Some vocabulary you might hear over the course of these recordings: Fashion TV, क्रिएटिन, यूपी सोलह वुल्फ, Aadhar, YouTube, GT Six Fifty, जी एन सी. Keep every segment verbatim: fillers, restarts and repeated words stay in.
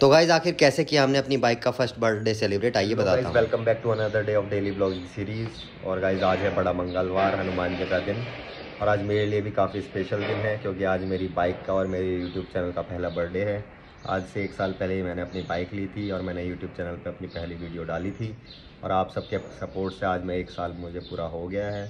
तो गाइज आखिर कैसे किया हमने अपनी बाइक का फर्स्ट बर्थडे सेलिब्रेट, आइए बताते हैं। Welcome back to another day of daily blogging series. और गाइज आज है बड़ा मंगलवार, हनुमान जी का दिन, और आज मेरे लिए भी काफ़ी स्पेशल दिन है क्योंकि आज मेरी बाइक का और मेरे यूट्यूब चैनल का पहला बर्थडे है। आज से एक साल पहले ही मैंने अपनी बाइक ली थी और मैंने यूट्यूब चैनल पे अपनी पहली वीडियो डाली थी, और आप सबके सपोर्ट से आज मैं एक साल मुझे पूरा हो गया है।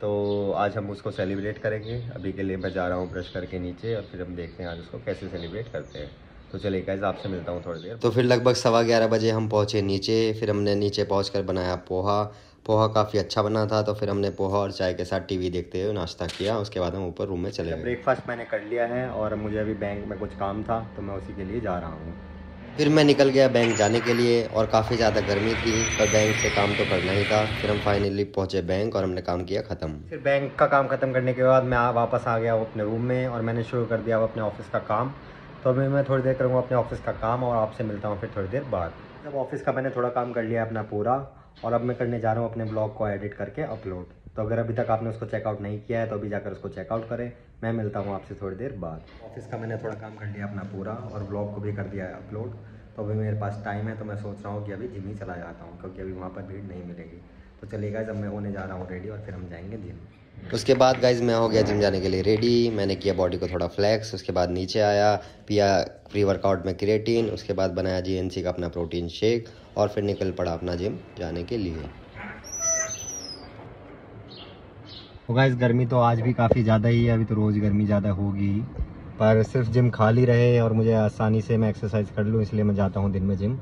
तो आज हम उसको सेलिब्रेट करेंगे। अभी के लिए मैं जा रहा हूँ ब्रश करके नीचे, और फिर हम देखते हैं आज उसको कैसे सेलिब्रेट करते हैं। तो चलिए गाइस, आपसे मिलता हूँ थोड़ी देर। तो फिर लगभग सवा ग्यारह बजे हम पहुँचे नीचे। फिर हमने नीचे पहुँच कर बनाया पोहा। पोहा काफ़ी अच्छा बना था, तो फिर हमने पोहा और चाय के साथ टीवी देखते हुए नाश्ता किया। उसके बाद हम ऊपर रूम में चले गए। ब्रेकफास्ट मैंने कर लिया है और मुझे अभी बैंक में कुछ काम था तो मैं उसी के लिए जा रहा हूँ। फिर मैं निकल गया बैंक जाने के लिए, और काफ़ी ज़्यादा गर्मी थी पर बैंक से काम तो करना ही था। फिर हम फाइनली पहुँचे बैंक और हमने काम किया ख़त्म। फिर बैंक का काम ख़त्म करने के बाद मैं वापस आ गया अपने रूम में, और मैंने शुरू कर दिया अपने ऑफिस का काम। तो अभी मैं थोड़ी देर करूँगा अपने ऑफिस का काम और आपसे मिलता हूँ फिर थोड़ी देर बाद। जब ऑफिस का मैंने थोड़ा काम कर लिया अपना पूरा, और अब मैं करने जा रहा हूँ अपने ब्लॉग को एडिट करके अपलोड। तो अगर अभी तक आपने उसको चेकआउट नहीं किया है तो अभी जाकर उसको चेकआउट करें। मैं मिलता हूँ आपसे थोड़ी देर बाद। ऑफिस का मैंने थोड़ा काम कर लिया अपना पूरा और ब्लॉग को भी कर दिया है अपलोड। तो अभी मेरे पास टाइम है, तो मैं सोच रहा हूँ कि अभी जिम ही चला जाता हूँ क्योंकि अभी वहाँ पर भीड़ नहीं मिलेगी। तो चलेगा, जब मैं होने जा रहा हूँ रेडी और फिर हम जाएंगे जिम। उसके बाद गाइज मैं हो गया जिम जाने के लिए रेडी। मैंने किया बॉडी को थोड़ा फ्लैक्स, उसके बाद नीचे आया, पिया प्री वर्कआउट में क्रिएटिन, उसके बाद बनाया जी एन सी का अपना प्रोटीन शेक, और फिर निकल पड़ा अपना जिम जाने के लिए। तो गाइज गर्मी तो आज भी काफ़ी ज़्यादा ही है, अभी तो रोज़ गर्मी ज़्यादा होगी, पर सिर्फ जिम खाली रहे और मुझे आसानी से मैं एक्सरसाइज कर लूँ इसलिए मैं जाता हूँ दिन में जिम।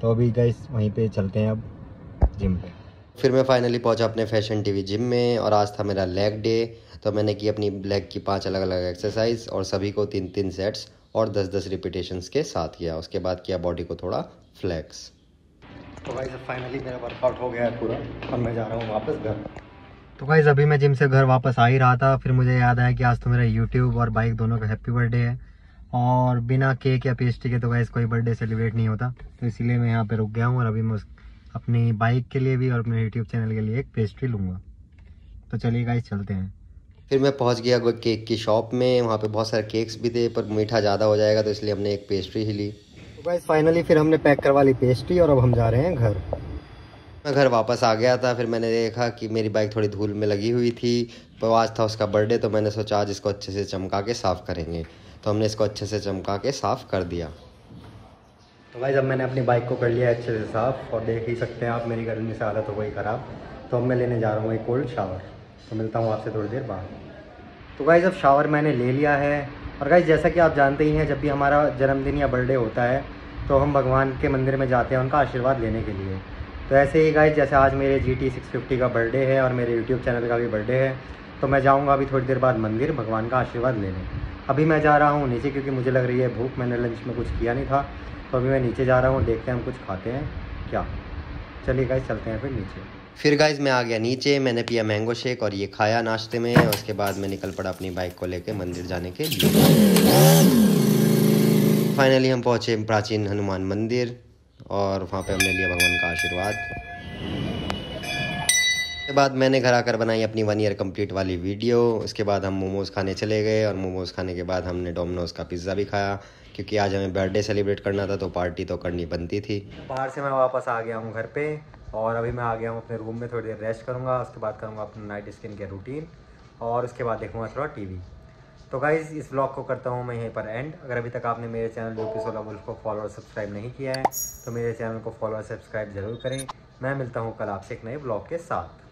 तो अभी गाइज वहीं पर चलते हैं अब जिम पे। फिर मैं फाइनली पहुंचा अपने फैशन टीवी जिम में, और आज था मेरा लेग डे। तो मैंने की अपनी लेग की पांच अलग अलग एक्सरसाइज और सभी को तीन तीन सेट्स और दस दस रिपीटेशंस के साथ किया। उसके बाद किया बॉडी को थोड़ा फ्लैक्स। तो गाइस फाइनली मेरा वर्कआउट हो गया है पूरा और मैं जा रहा हूँ वापस घर। तो गाइस अभी मैं जिम से घर वापस आ ही रहा था, फिर मुझे याद आया कि आज तो मेरा यूट्यूब और बाइक दोनों का हैप्पी बर्थडे है, और बिना केक या पेस्ट्री के तो गाइस कोई बर्थडे सेलिब्रेट नहीं होता। तो इसीलिए मैं यहाँ पर रुक गया हूँ, और अभी मैं अपनी बाइक के लिए भी और अपने यूट्यूब चैनल के लिए एक पेस्ट्री लूँगा। तो चलिए गाइस चलते हैं। फिर मैं पहुंच गया कोई केक की शॉप में, वहाँ पे बहुत सारे केक्स भी थे पर मीठा ज़्यादा हो जाएगा तो इसलिए हमने एक पेस्ट्री ही ली। तो गाइस फाइनली फिर हमने पैक करवा ली पेस्ट्री, और अब हम जा रहे हैं घर। मैं घर वापस आ गया था, फिर मैंने देखा कि मेरी बाइक थोड़ी धूल में लगी हुई थी, पर आज था उसका बर्थडे तो मैंने सोचा आज इसको अच्छे से चमका के साफ़ करेंगे। तो हमने इसको अच्छे से चमका के साफ़ कर दिया। तो भाई जब मैंने अपनी बाइक को कर लिया अच्छे से साफ़, और देख ही सकते हैं आप मेरी गर्मी से हालत हो गई ख़राब। तो अब मैं लेने जा रहा हूँ एक कोल्ड शावर। तो मिलता हूँ आपसे थोड़ी देर बाद। तो भाई जब शावर मैंने ले लिया है, और भाई जैसा कि आप जानते ही हैं जब भी हमारा जन्मदिन या बर्थडे होता है तो हम भगवान के मंदिर में जाते हैं उनका आशीर्वाद लेने के लिए। तो ऐसे ही गाइस जैसे आज मेरे जी टी सिक्स फिफ्टी का बर्थडे है और मेरे यूट्यूब चैनल का भी बर्थडे है, तो मैं जाऊँगा अभी थोड़ी देर बाद मंदिर भगवान का आशीर्वाद लेने। अभी मैं जा रहा हूँ नीचे क्योंकि मुझे लग रही है भूख, मैंने लंच में कुछ किया नहीं था। तो अभी मैं नीचे जा रहा हूँ, देखते हैं हम कुछ खाते हैं क्या। चलिए गाइस चलते हैं फिर नीचे। फिर गाइस मैं आ गया नीचे, मैंने पिया मैंगो शेक और ये खाया नाश्ते में। उसके बाद मैं निकल पड़ा अपनी बाइक को लेके मंदिर जाने के लिए। फाइनली हम पहुँचे प्राचीन हनुमान मंदिर, और वहाँ पे हमने लिया भगवान का आशीर्वाद। उसके बाद मैंने घर आकर बनाई अपनी वन ईयर कम्प्लीट वाली वीडियो। उसके बाद हम मोमोज़ खाने चले गए, और मोमोज़ खाने के बाद हमने डोमिनोज़ का पिज़्ज़ा भी खाया क्योंकि आज हमें बर्थडे सेलिब्रेट करना था तो पार्टी तो करनी बनती थी। बाहर से मैं वापस आ गया हूँ घर पे, और अभी मैं आ गया हूँ अपने रूम में, थोड़ी देर रेस्ट करूँगा। उसके बाद करूँगा अपना नाइट स्किन के रूटीन, और उसके बाद देखूँगा थोड़ा टीवी। तो गाइज़ इस व्लॉग को करता हूँ मैं यहीं पर एंड। अगर अभी तक आपने मेरे चैनल यूपी सोलह वुल्फ को फॉलो और सब्सक्राइब नहीं किया है तो मेरे चैनल को फॉलो और सब्सक्राइब ज़रूर करें। मैं मिलता हूँ कल आपसे एक नए ब्लॉग के साथ।